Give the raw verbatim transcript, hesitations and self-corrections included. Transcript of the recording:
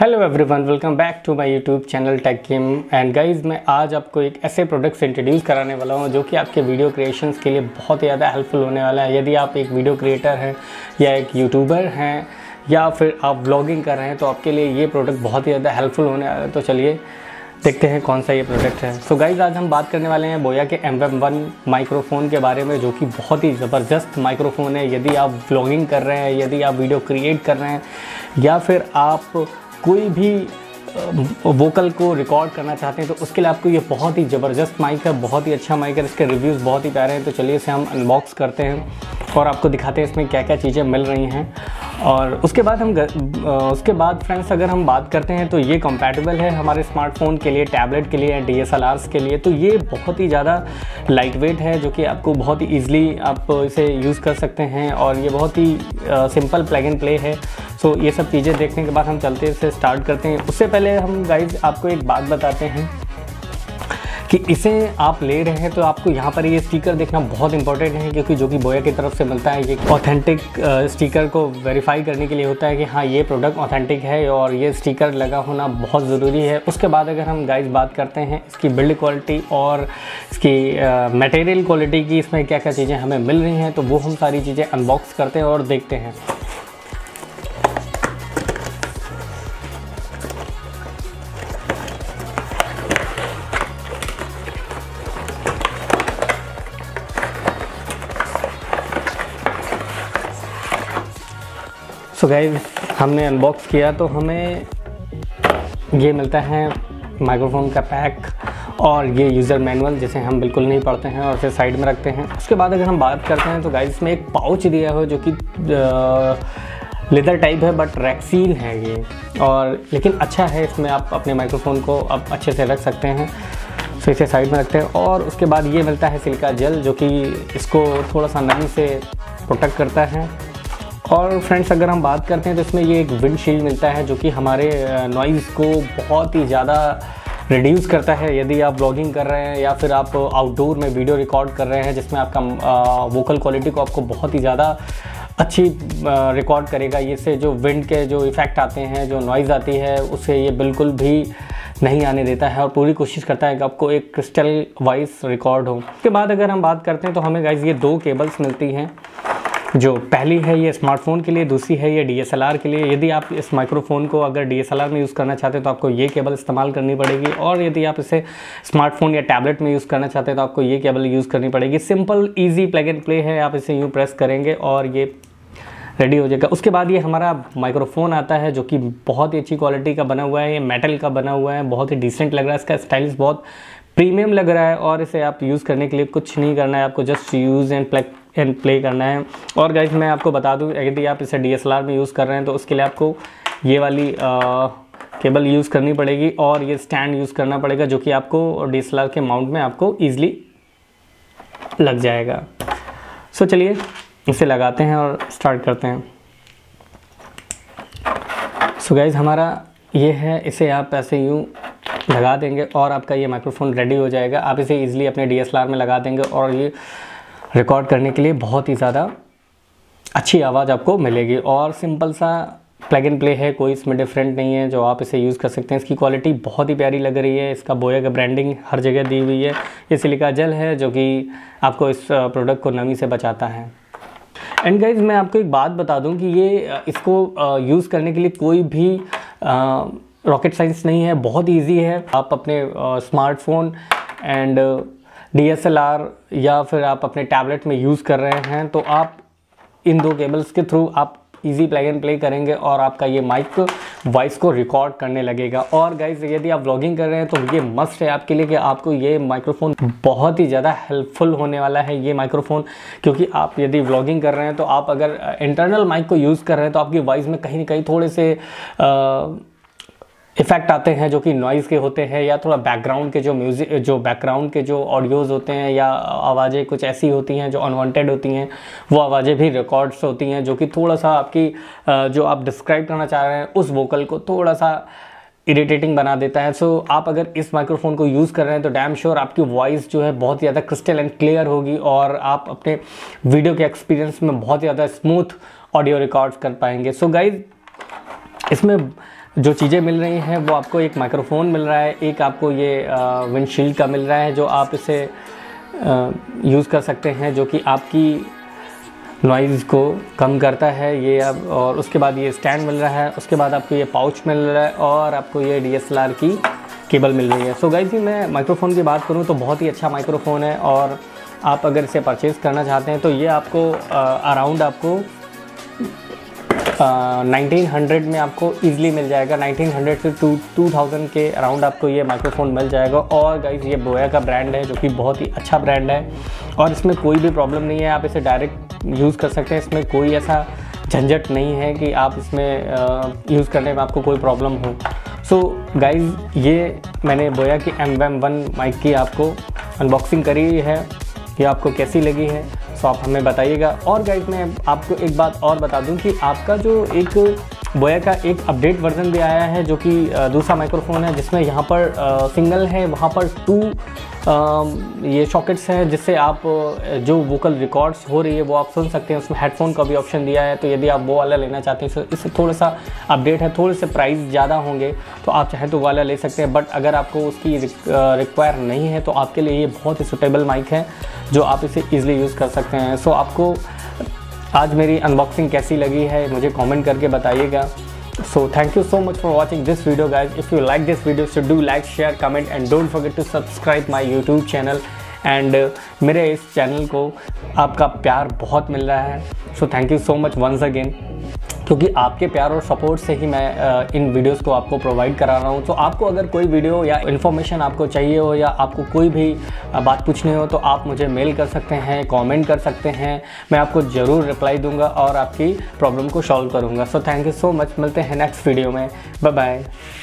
Hello everyone, welcome back to my YouTube channel tech Kim. And guys, मैं आज आपको एक ऐसे प्रोडक्ट से इंट्रोड्यूस कराने वाला हूं जो कि आपके वीडियो क्रिएशंस के लिए बहुत ज़्यादा हेल्पफुल होने वाला है। यदि आप एक वीडियो क्रिएटर हैं या एक यूट्यूबर हैं या फिर आप व्लॉगिंग कर रहे हैं तो आपके लिए ये प्रोडक्ट बहुत ही ज़्यादा हेल्पफुल होने वाला है। तो चलिए देखते हैं कौन सा ये प्रोडक्ट है। सो so गाइस, आज हम बात करने वाले हैं बोया के एम वन माइक्रोफ़ोन के बारे में, जो कि बहुत ही ज़बरदस्त माइक्रोफ़ोन है। यदि आप व्लॉगिंग कर रहे हैं, यदि आप वीडियो क्रिएट कर रहे हैं या फिर आप कोई भी वोकल को रिकॉर्ड करना चाहते हैं तो उसके लिए आपको ये बहुत ही ज़बरदस्त माइक है, बहुत ही अच्छा माइक है। इसके रिव्यूज़ बहुत ही प्यारे हैं। तो चलिए इसे हम अनबॉक्स करते हैं और आपको दिखाते हैं इसमें क्या क्या चीज़ें मिल रही हैं। और उसके बाद हम उसके बाद फ्रेंड्स, अगर हम बात करते हैं तो ये कंपैटिबल है हमारे स्मार्टफोन के लिए, टैबलेट के लिए या डी एस एल आर्स के लिए। तो ये बहुत ही ज़्यादा लाइट वेट है, जो कि आपको बहुत ही ईजिली आप इसे यूज़ कर सकते हैं। और ये बहुत ही सिंपल प्लग एंड प्ले है। तो ये सब चीज़ें देखने के बाद हम चलते इसे स्टार्ट करते हैं। उससे पहले हम गाइज आपको एक बात बताते हैं कि इसे आप ले रहे हैं तो आपको यहाँ पर ये स्टिकर देखना बहुत इंपॉर्टेंट है, क्योंकि जो कि बोया की तरफ से मिलता है ये ऑथेंटिक स्टिकर को वेरीफाई करने के लिए होता है कि हाँ ये प्रोडक्ट ऑथेंटिक है, और ये स्टिकर लगा होना बहुत ज़रूरी है। उसके बाद अगर हम गाइज बात करते हैं इसकी बिल्ड क्वालिटी और इसकी मटेरियल क्वालिटी की, इसमें क्या क्या चीज़ें हमें मिल रही हैं, तो वो हम सारी चीज़ें अनबॉक्स करते हैं और देखते हैं। तो गाइज, हमने अनबॉक्स किया तो हमें ये मिलता है माइक्रोफोन का पैक और ये यूज़र मैनुअल, जिसे हम बिल्कुल नहीं पढ़ते हैं और फिर साइड में रखते हैं। उसके बाद अगर हम बात करते हैं तो गाइज, इसमें एक पाउच दिया हो जो कि लेदर टाइप है बट रैक्सील है ये, और लेकिन अच्छा है, इसमें आप अपने माइक्रोफोन को आप अच्छे से रख सकते हैं। तो इसे साइड में रखते हैं। और उसके बाद ये मिलता है सिलिका जेल, जो कि इसको थोड़ा सा नमी से प्रोटेक्ट करता है। और फ्रेंड्स, अगर हम बात करते हैं तो इसमें ये एक विंडशील्ड मिलता है, जो कि हमारे नॉइज़ को बहुत ही ज़्यादा रिड्यूस करता है। यदि आप ब्लॉगिंग कर रहे हैं या फिर आप आउटडोर में वीडियो रिकॉर्ड कर रहे हैं, जिसमें आपका वोकल क्वालिटी को आपको बहुत ही ज़्यादा अच्छी रिकॉर्ड करेगा। इससे जो विंड के जो इफ़ेक्ट आते हैं, जो नॉइज़ आती है, उसे ये बिल्कुल भी नहीं आने देता है और पूरी कोशिश करता है कि आपको एक क्रिस्टल वॉइस रिकॉर्ड हो। उसके बाद अगर हम बात करते हैं तो हमें गाइस ये दो केबल्स मिलती हैं, जो पहली है ये स्मार्टफोन के लिए, दूसरी है ये डी एस एल आर के लिए। यदि आप इस माइक्रोफोन को अगर डी एस एल आर में यूज़ करना चाहते हैं तो आपको ये केबल इस्तेमाल करनी पड़ेगी, और यदि आप इसे स्मार्टफोन या टैबलेट में यूज़ करना चाहते हैं तो आपको ये केबल यूज़ करनी पड़ेगी। Simple easy plug and play है। आप इसे यूँ प्रेस करेंगे और ये रेडी हो जाएगा। उसके बाद ये हमारा माइक्रोफोन आता है, जो कि बहुत ही अच्छी क्वालिटी का बना हुआ है। ये मेटल का बना हुआ है, बहुत ही डिसेंट लग रहा है, इसका स्टाइलिश बहुत प्रीमियम लग रहा है। और इसे आप यूज़ करने के लिए कुछ नहीं करना है, आपको just use and plug and play करना है। और गाइस, मैं आपको बता दूं, यदि आप इसे डी एस एल आर में यूज़ कर रहे हैं तो उसके लिए आपको ये वाली आ, केबल यूज़ करनी पड़ेगी और ये स्टैंड यूज़ करना पड़ेगा, जो कि आपको डी एस एल आर के माउंट में आपको ईजिली लग जाएगा। सो चलिए इसे लगाते हैं और स्टार्ट करते हैं। सो गाइस, हमारा ये है, इसे आप ऐसे यूँ लगा देंगे और आपका ये माइक्रोफोन रेडी हो जाएगा। आप इसे ईजिली अपने डी एस एल आर में लगा देंगे और ये रिकॉर्ड करने के लिए बहुत ही ज़्यादा अच्छी आवाज़ आपको मिलेगी। और सिंपल सा प्लग एंड प्ले है, कोई इसमें डिफरेंट नहीं है जो आप इसे यूज़ कर सकते हैं। इसकी क्वालिटी बहुत ही प्यारी लग रही है, इसका बोया का ब्रांडिंग हर जगह दी हुई है। ये सिलिका जेल है जो कि आपको इस प्रोडक्ट को नमी से बचाता है। एंड गाइज, मैं आपको एक बात बता दूं कि ये इसको यूज़ करने के लिए कोई भी रॉकेट साइंस नहीं है, बहुत ईजी है। आप अपने smartphone and D S L R या फिर आप अपने टैबलेट में यूज़ कर रहे हैं तो आप इन दो केबल्स के थ्रू आप इजी प्लग एंड प्ले करेंगे और आपका ये माइक वॉइस को रिकॉर्ड करने लगेगा। और गाइज, यदि आप व्लॉगिंग कर रहे हैं तो ये मस्ट है आपके लिए कि आपको ये माइक्रोफोन बहुत ही ज़्यादा हेल्पफुल होने वाला है ये माइक्रोफोन, क्योंकि आप यदि व्लॉगिंग कर रहे हैं तो आप अगर इंटरनल माइक को यूज़ कर रहे हैं तो आपकी वॉइस में कहीं ना कहीं थोड़े से आ, इफ़ेक्ट आते हैं, जो कि नॉइज़ के होते हैं, या थोड़ा बैकग्राउंड के जो म्यूज़िक जो बैकग्राउंड के जो ऑडियोज़ होते हैं या आवाज़ें कुछ ऐसी होती हैं जो अनवांटेड होती हैं, वो आवाज़ें भी रिकॉर्ड्स होती हैं, जो कि थोड़ा सा आपकी जो आप डिस्क्राइब करना चाह रहे हैं उस वोकल को थोड़ा सा इरिटेटिंग बना देता है। सो so, आप अगर इस माइक्रोफोन को यूज़ कर रहे हैं तो डैम श्योर आपकी वॉइस जो है बहुत ज़्यादा क्रिस्टल एंड क्लियर होगी और आप अपने वीडियो के एक्सपीरियंस में बहुत ज़्यादा स्मूथ ऑडियो रिकॉर्ड कर पाएंगे। सो so, गाइज, इसमें जो चीज़ें मिल रही हैं वो आपको एक माइक्रोफोन मिल रहा है, एक आपको ये विंडशील्ड का मिल रहा है जो आप इसे यूज़ कर सकते हैं, जो कि आपकी नॉइज़ को कम करता है ये अब। और उसके बाद ये स्टैंड मिल रहा है, उसके बाद आपको ये पाउच मिल रहा है और आपको ये डीएसएलआर की केबल मिल रही है। सो गाइस जी, मैं माइक्रोफोन की बात करूँ तो बहुत ही अच्छा माइक्रोफोन है और आप अगर इसे परचेज़ करना चाहते हैं तो ये आपको अराउंड आपको नाइनटीन हंड्रेड में आपको ईजिली मिल जाएगा। नाइनटीन हंड्रेड से टू टू थाउजेंड के अराउंड आपको ये माइक्रोफोन मिल जाएगा। और गाइज़ ये बोया का ब्रांड है जो कि बहुत ही अच्छा ब्रांड है और इसमें कोई भी प्रॉब्लम नहीं है, आप इसे डायरेक्ट यूज़ कर सकते हैं। इसमें कोई ऐसा झंझट नहीं है कि आप इसमें यूज़ करने में आपको कोई प्रॉब्लम हो। सो so, गाइज़ ये मैंने बोया की M Y M one mic की आपको अनबॉक्सिंग करी है, ये आपको कैसी लगी है तो आप हमें बताइएगा। और गाइस मैं आपको एक बात और बता दूं कि आपका जो एक बोया का एक अपडेट वर्जन भी आया है जो कि दूसरा माइक्रोफोन है, जिसमें यहाँ पर सिंगल है, वहाँ पर टू ये शॉकेट्स हैं जिससे आप जो वोकल रिकॉर्ड्स हो रही है वो आप सुन सकते हैं। उसमें हेडफोन का भी ऑप्शन दिया है, तो यदि आप वो वाला लेना चाहते हैं, इससे थोड़ा सा अपडेट है, थोड़े से प्राइस ज़्यादा होंगे, तो आप चाहें तो वो वाला ले सकते हैं। बट अगर आपको उसकी रिक्वायर नहीं है तो आपके लिए ये बहुत ही सुटेबल माइक है जो आप इसे ईजिली यूज़ कर सकते हैं। सो आपको आज मेरी अनबॉक्सिंग कैसी लगी है मुझे कमेंट करके बताइएगा। So thank you so much for watching this video guys. If you like this video so do like, share, comment and don't forget to subscribe my YouTube channel. And मेरे इस channel को आपका प्यार बहुत मिल रहा है, so thank you so much once again, क्योंकि आपके प्यार और सपोर्ट से ही मैं इन वीडियोस को आपको प्रोवाइड करा रहा हूँ। तो आपको अगर कोई वीडियो या इन्फॉर्मेशन आपको चाहिए हो या आपको कोई भी बात पूछनी हो तो आप मुझे मेल कर सकते हैं, कमेंट कर सकते हैं, मैं आपको ज़रूर रिप्लाई दूंगा और आपकी प्रॉब्लम को सॉल्व करूँगा। So thank you so much, मिलते हैं नेक्स्ट वीडियो में, बाय बाय।